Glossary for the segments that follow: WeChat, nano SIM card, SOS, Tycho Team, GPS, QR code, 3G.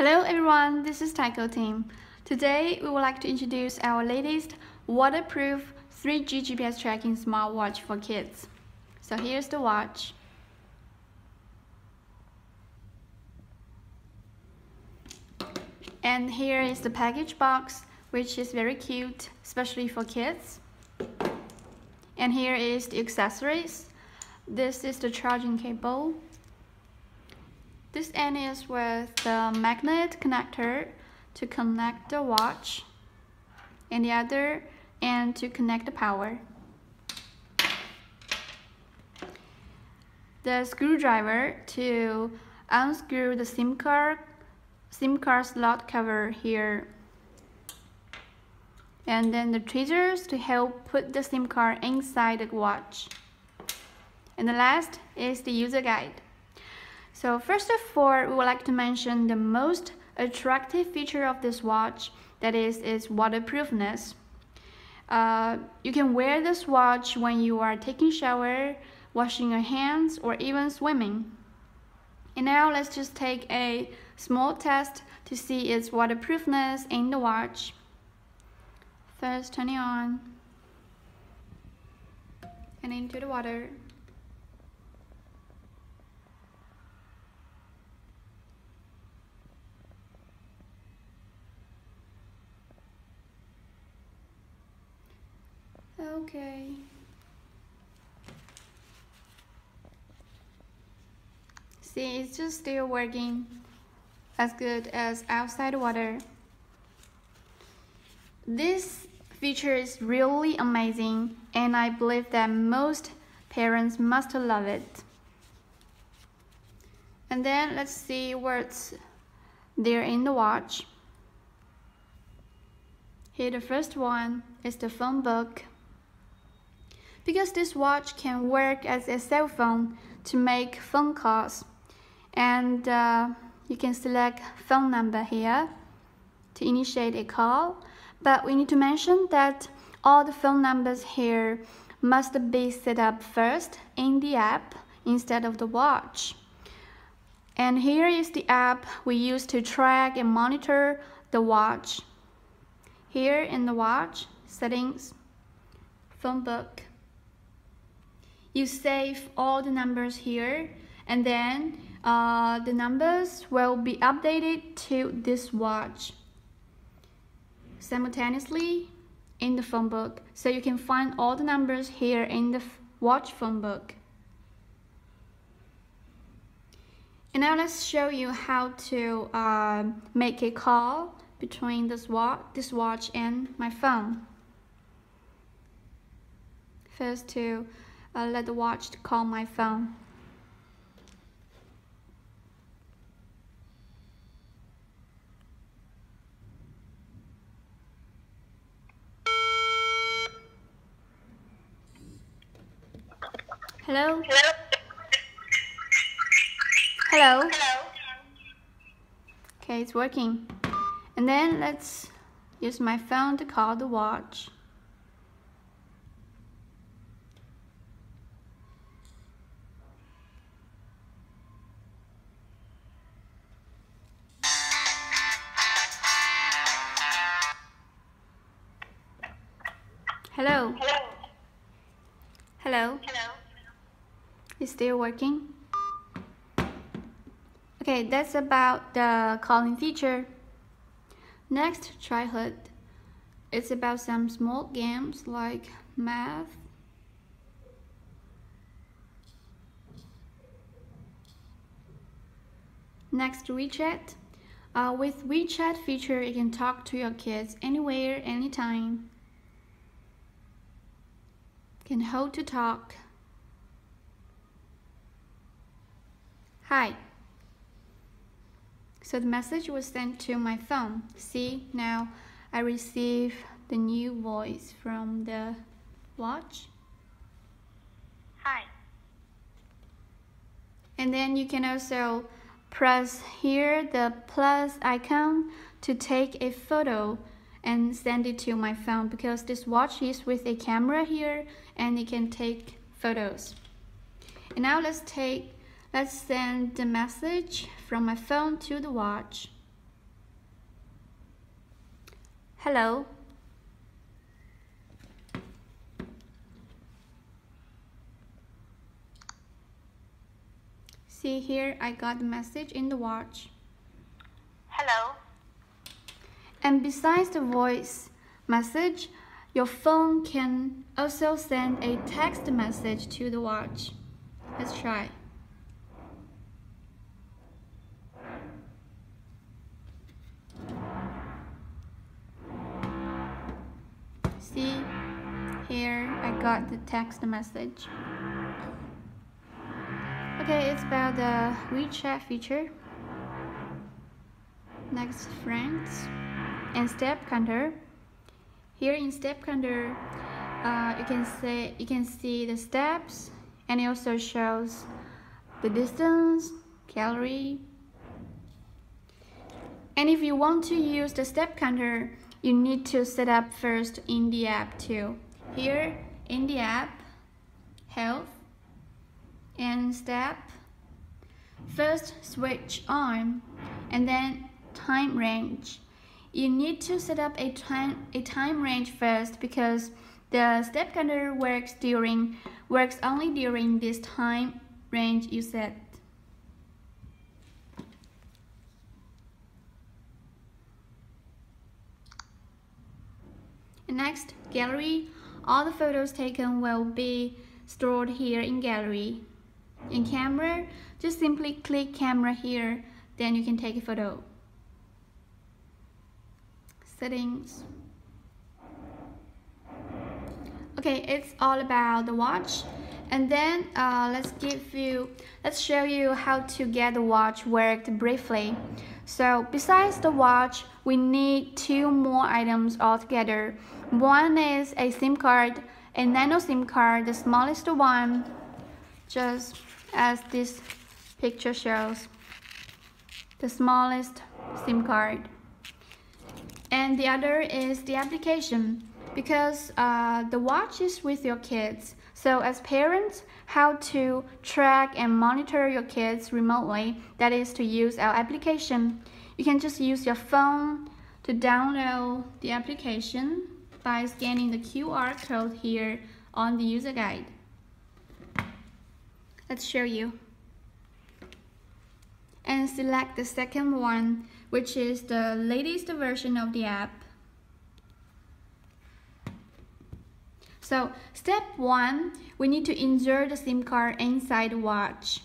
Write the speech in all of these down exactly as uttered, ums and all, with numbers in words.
Hello everyone, this is Tycho Team. Today we would like to introduce our latest waterproof three G G P S tracking smartwatch for kids. So here's the watch. And here is the package box, which is very cute, especially for kids. And here is the accessories. This is the charging cable. This end is with the magnet connector to connect the watch, and the other end to connect the power. The screwdriver to unscrew the SIM card, SIM card slot cover here. And then the tweezers to help put the SIM card inside the watch. And the last is the user guide. So first of all, we would like to mention the most attractive feature of this watch, that is its waterproofness. Uh, you can wear this watch when you are taking a shower, washing your hands, or even swimming. And now let's just take a small test to see its waterproofness in the watch. First, turn it on and into the water. Okay. See, it's just still working as good as outside water. This feature is really amazing, and I believe that most parents must love it. And then let's see what's there in the watch. Here, the first one is the phone book. Because this watch can work as a cell phone to make phone calls. And uh, you can select phone number here to initiate a call. But we need to mention that all the phone numbers here must be set up first in the app instead of the watch. And here is the app we use to track and monitor the watch. Here in the watch, settings, phone book. You save all the numbers here, and then uh, the numbers will be updated to this watch simultaneously in the phone book. So you can find all the numbers here in the watch phone book. And now let's show you how to uh, make a call between this watch, this watch and my phone. First to Uh, let the watch call my phone. Hello? Hello? Hello? Hello? Okay, it's working. And then let's use my phone to call the watch. Hello. Hello. Hello. Hello. It's still working. Okay, that's about the calling feature. Next, try HUD. It's about some small games like math. Next, WeChat. Uh, with WeChat feature, you can talk to your kids anywhere, anytime. Can hold to talk. Hi. So the message was sent to my phone. See, now I receive the new voice from the watch. Hi. And then you can also press here the plus icon to take a photo and send it to my phone, because this watch is with a camera here and it can take photos. And now let's take let's send the message from my phone to the watch. Hello. See here, I got the message in the watch. Hello. And besides the voice message, your phone can also send a text message to the watch. Let's try. See, here I got the text message. Okay, it's about the WeChat feature. Next, friends and step counter. Here in step counter, uh, you can say you can see the steps, and it also shows the distance, calorie. And if you want to use the step counter, you need to set up first in the app too. Here in the app, health and step. First switch on, and then time range. You need to set up a time a time range first, because the step counter works during works only during this time range you set. Next, gallery. All the photos taken will be stored here in gallery. In camera, just simply click camera here, then you can take a photo. Settings. Okay, it's all about the watch. And then uh, let's give you, let's show you how to get the watch worked briefly. So besides the watch, we need two more items altogether. One is a SIM card, a nano SIM card, the smallest one, just as this picture shows, the smallest SIM card. And the other is the application, because uh, the watch is with your kids. So as parents, how to track and monitor your kids remotely, that is to use our application. You can just use your phone to download the application by scanning the Q R code here on the user guide. Let's show you. And select the second one, which is the latest version of the app. So step one, we need to insert the SIM card inside the watch.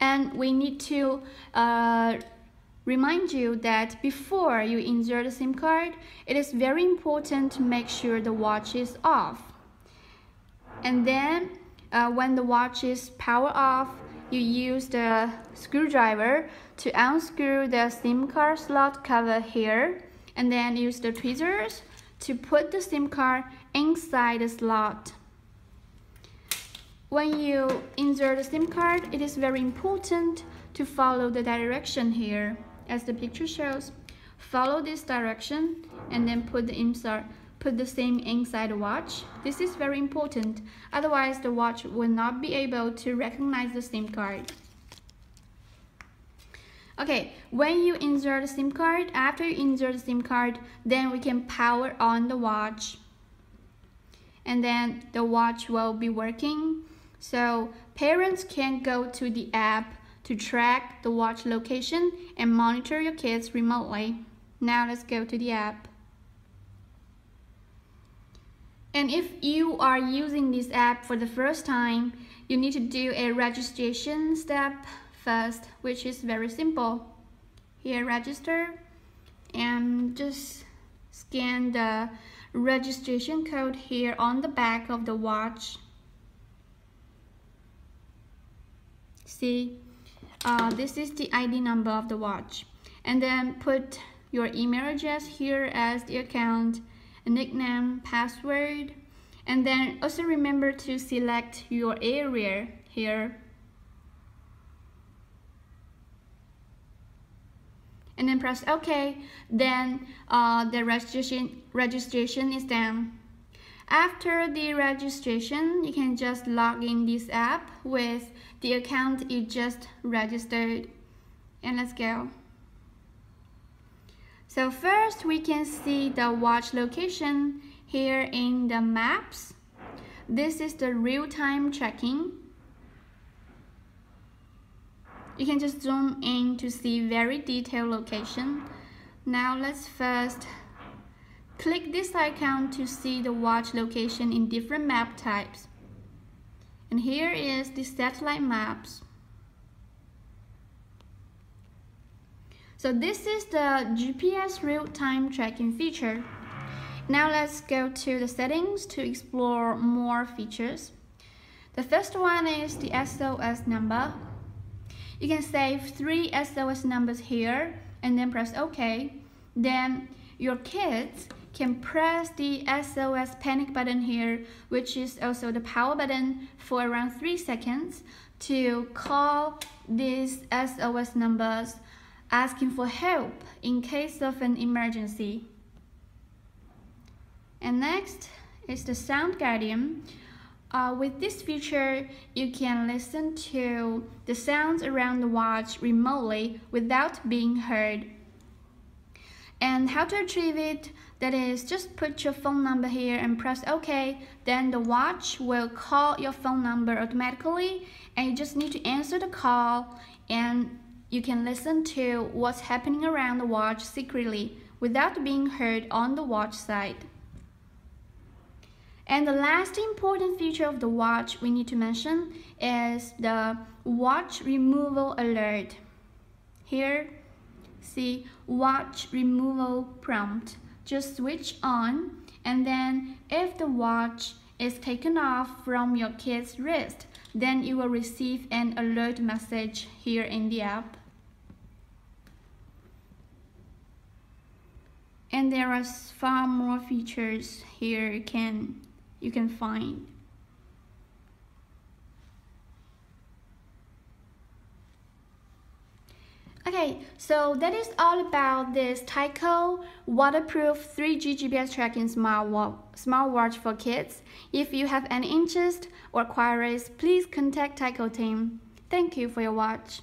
And we need to uh, remind you that before you insert the SIM card, it is very important to make sure the watch is off. And then uh, when the watch is power off, you use the screwdriver to unscrew the SIM card slot cover here, and then use the tweezers to put the SIM card inside the slot. When you insert the SIM card, it is very important to follow the direction here, as the picture shows. Follow this direction and then put the insert, put the SIM inside the watch. This is very important, otherwise the watch will not be able to recognize the SIM card. Okay, when you insert the SIM card, after you insert the SIM card, then we can power on the watch. And then the watch will be working. So parents can go to the app to track the watch location and monitor your kids remotely. Now let's go to the app. And if you are using this app for the first time, you need to do a registration step first, which is very simple. Here, register, and just scan the registration code here on the back of the watch. See, uh, this is the I D number of the watch. And then put your email address here as the account, a nickname, password, and then also remember to select your area here. And then press OK, then uh, the registration, registration is done. After the registration, you can just log in this app with the account you just registered. And let's go. So first we can see the watch location here in the maps. This is the real-time tracking. You can just zoom in to see very detailed location. Now let's first click this icon to see the watch location in different map types. And here is the satellite maps. So this is the G P S real-time tracking feature. Now let's go to the settings to explore more features. The first one is the S O S number. You can save three S O S numbers here and then press OK. Then your kids can press the S O S panic button here, which is also the power button, for around three seconds to call these S O S numbers, asking for help in case of an emergency. And next is the Sound Guardian. Uh, with this feature, you can listen to the sounds around the watch remotely without being heard. And how to achieve it, that is, just put your phone number here and press OK. Then the watch will call your phone number automatically, and you just need to answer the call, and you can listen to what's happening around the watch secretly without being heard on the watch side. And the last important feature of the watch we need to mention is the watch removal alert. Here, see watch removal prompt. Just switch on, and then if the watch is taken off from your kid's wrist, then you will receive an alert message here in the app. And there are far more features here you can, you can find. Okay, so that is all about this Tycho waterproof three G G P S tracking smartwatch for kids. If you have any interest or queries, please contact Tycho Team. Thank you for your watch.